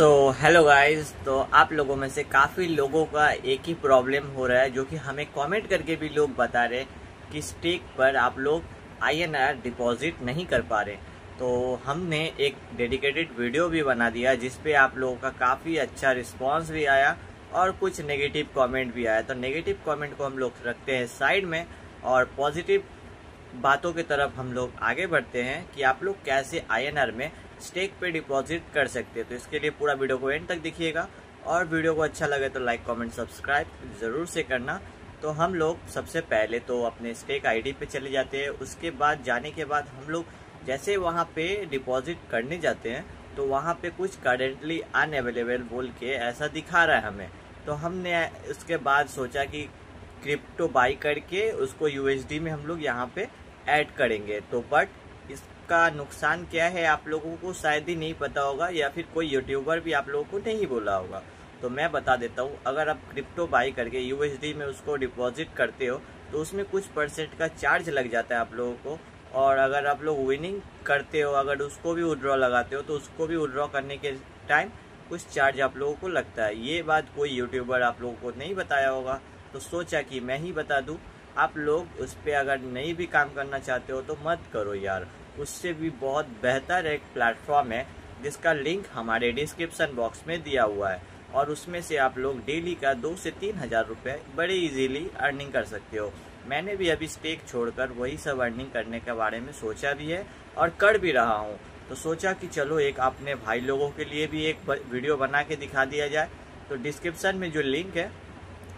Hello guys, तो आप लोगों में से काफ़ी लोगों का एक ही प्रॉब्लम हो रहा है जो कि हमें कमेंट करके भी लोग बता रहे कि स्टेक पर आप लोग INR डिपॉजिट नहीं कर पा रहे। तो हमने एक डेडिकेटेड वीडियो भी बना दिया जिस पे आप लोगों का काफ़ी अच्छा रिस्पांस भी आया और कुछ नेगेटिव कमेंट भी आया। तो नेगेटिव कमेंट को हम लोग रखते हैं साइड में और पॉजिटिव बातों की तरफ हम लोग आगे बढ़ते हैं कि आप लोग कैसे INR में स्टेक पे डिपॉजिट कर सकते हैं। तो इसके लिए पूरा वीडियो को एंड तक देखिएगा और वीडियो को अच्छा लगे तो लाइक कमेंट सब्सक्राइब ज़रूर से करना। तो हम लोग सबसे पहले तो अपने स्टेक आईडी पे चले जाते हैं। उसके बाद जाने के बाद हम लोग जैसे वहाँ पे डिपॉजिट करने जाते हैं तो वहाँ पे कुछ करेंटली अनअवेलेबल बोल के ऐसा दिखा रहा है हमें। तो हमने उसके बाद सोचा कि क्रिप्टो बाई करके उसको USD में हम लोग यहाँ पर ऐड करेंगे। तो बट का नुकसान क्या है आप लोगों को शायद ही नहीं पता होगा या फिर कोई यूट्यूबर भी आप लोगों को नहीं बोला होगा। तो मैं बता देता हूँ, अगर आप क्रिप्टो बाई करके USD में उसको डिपॉजिट करते हो तो उसमें कुछ परसेंट का चार्ज लग जाता है आप लोगों को। और अगर आप लोग विनिंग करते हो, अगर उसको भी विड्रॉ लगाते हो तो उसको भी विड्रॉ करने के टाइम कुछ चार्ज आप लोगों को लगता है। ये बात कोई यूट्यूबर आप लोगों को नहीं बताया होगा तो सोचा कि मैं ही बता दूँ। आप लोग उस पर अगर नहीं भी काम करना चाहते हो तो मत करो यार, उससे भी बहुत बेहतर एक प्लेटफॉर्म है जिसका लिंक हमारे डिस्क्रिप्शन बॉक्स में दिया हुआ है और उसमें से आप लोग डेली का 2 से 3 हज़ार रुपये बड़े इजीली अर्निंग कर सकते हो। मैंने भी अभी स्टेक छोड़कर वही सब अर्निंग करने के बारे में सोचा भी है और कर भी रहा हूँ। तो सोचा कि चलो एक अपने भाई लोगों के लिए भी एक वीडियो बना के दिखा दिया जाए। तो डिस्क्रिप्शन में जो लिंक है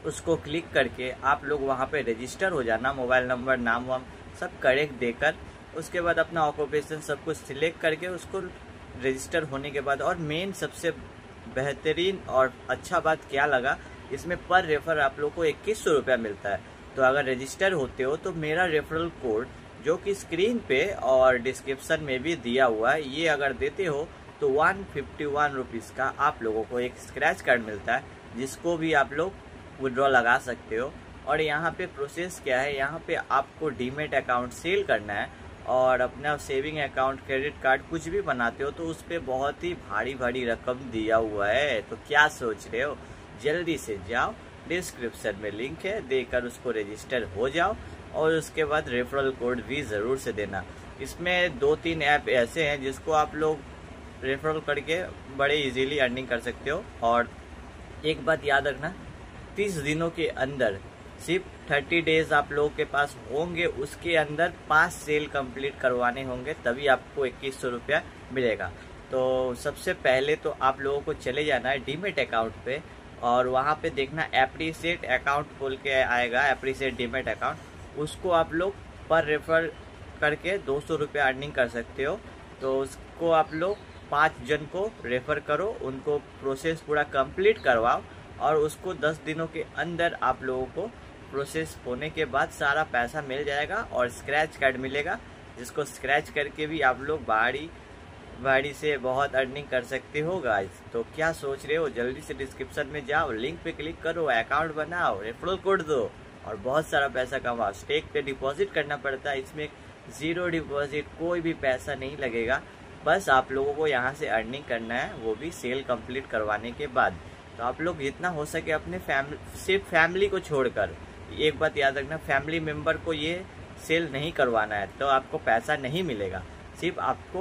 उसको क्लिक करके आप लोग वहाँ पर रजिस्टर हो जाना, मोबाइल नंबर, नाम वाम सब करेक्ट देकर, उसके बाद अपना ऑक्यूपेशन सब कुछ सिलेक्ट करके उसको रजिस्टर होने के बाद। और मेन सबसे बेहतरीन और अच्छा बात क्या लगा, इसमें पर रेफर आप लोग को 2100 रुपया मिलता है। तो अगर रजिस्टर होते हो तो मेरा रेफरल कोड जो कि स्क्रीन पे और डिस्क्रिप्शन में भी दिया हुआ है, ये अगर देते हो तो 151 रुपीज़ का आप लोगों को एक स्क्रैच कार्ड मिलता है जिसको भी आप लोग विड्रॉ लगा सकते हो। और यहाँ पर प्रोसेस क्या है, यहाँ पर आपको डीमेट अकाउंट सेल करना है और अपना सेविंग अकाउंट, क्रेडिट कार्ड कुछ भी बनाते हो तो उस पर बहुत ही भारी भारी रकम दिया हुआ है। तो क्या सोच रहे हो, जल्दी से जाओ, डिस्क्रिप्शन में लिंक है, देकर उसको रजिस्टर हो जाओ और उसके बाद रेफरल कोड भी ज़रूर से देना। इसमें 2-3 ऐप ऐसे हैं जिसको आप लोग रेफरल करके बड़े इजीली अर्निंग कर सकते हो। और एक बात याद रखना, 30 दिनों के अंदर, सिर्फ 30 डेज आप लोगों के पास होंगे, उसके अंदर 5 सेल कंप्लीट करवाने होंगे तभी आपको 2100 रुपया मिलेगा। तो सबसे पहले तो आप लोगों को चले जाना है डीमेट अकाउंट पे और वहाँ पे देखना एप्रीसेट अकाउंट बोल के आएगा, एप्रीसेट डीमेट अकाउंट। उसको आप लोग पर रेफर करके 200 रुपया अर्निंग कर सकते हो। तो उसको आप लोग 5 जन को रेफ़र करो, उनको प्रोसेस पूरा कंप्लीट करवाओ और उसको 10 दिनों के अंदर आप लोगों को प्रोसेस होने के बाद सारा पैसा मिल जाएगा और स्क्रैच कार्ड मिलेगा जिसको स्क्रैच करके भी आप लोग भारी से बहुत अर्निंग कर सकते हो गाइस। तो क्या सोच रहे हो, जल्दी से डिस्क्रिप्शन में जाओ, लिंक पे क्लिक करो, अकाउंट बनाओ, रेफरल कोड दो और बहुत सारा पैसा कमाओ। स्टेक पे डिपॉजिट करना पड़ता है, इसमें 0 डिपॉजिट, कोई भी पैसा नहीं लगेगा, बस आप लोगों को यहाँ से अर्निंग करना है, वो भी सेल कम्प्लीट करवाने के बाद। तो आप लोग जितना हो सके अपने सिर्फ फैमिली को छोड़कर, एक बात याद रखना, फैमिली मेंबर को ये सेल नहीं करवाना है तो आपको पैसा नहीं मिलेगा। सिर्फ आपको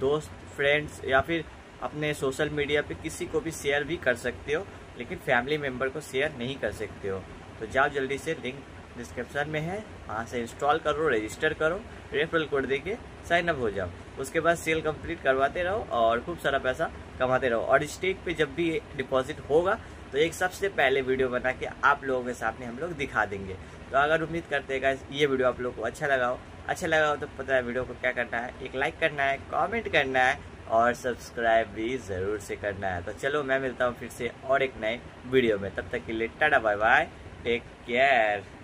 दोस्त, फ्रेंड्स या फिर अपने सोशल मीडिया पे किसी को भी शेयर भी कर सकते हो लेकिन फैमिली मेंबर को शेयर नहीं कर सकते हो। तो जाओ जल्दी से, लिंक डिस्क्रिप्शन में है, वहाँ से इंस्टॉल करो, रजिस्टर करो, रेफरल कोड देके साइन अप हो जाओ। उसके बाद सेल कंप्लीट करवाते रहो और खूब सारा पैसा कमाते रहो। और स्टेक पे जब भी डिपॉजिट होगा तो एक सबसे पहले वीडियो बना के आप लोगों के सामने हम लोग दिखा देंगे। तो अगर उम्मीद करते हैं गाइस ये वीडियो आप लोगों को अच्छा लगा हो तो पता है वीडियो को क्या करना है, एक लाइक करना है, कमेंट करना है और सब्सक्राइब भी ज़रूर से करना है। तो चलो मैं मिलता हूँ फिर से और एक नए वीडियो में, तब तक के लिए tata, bye bye, take care.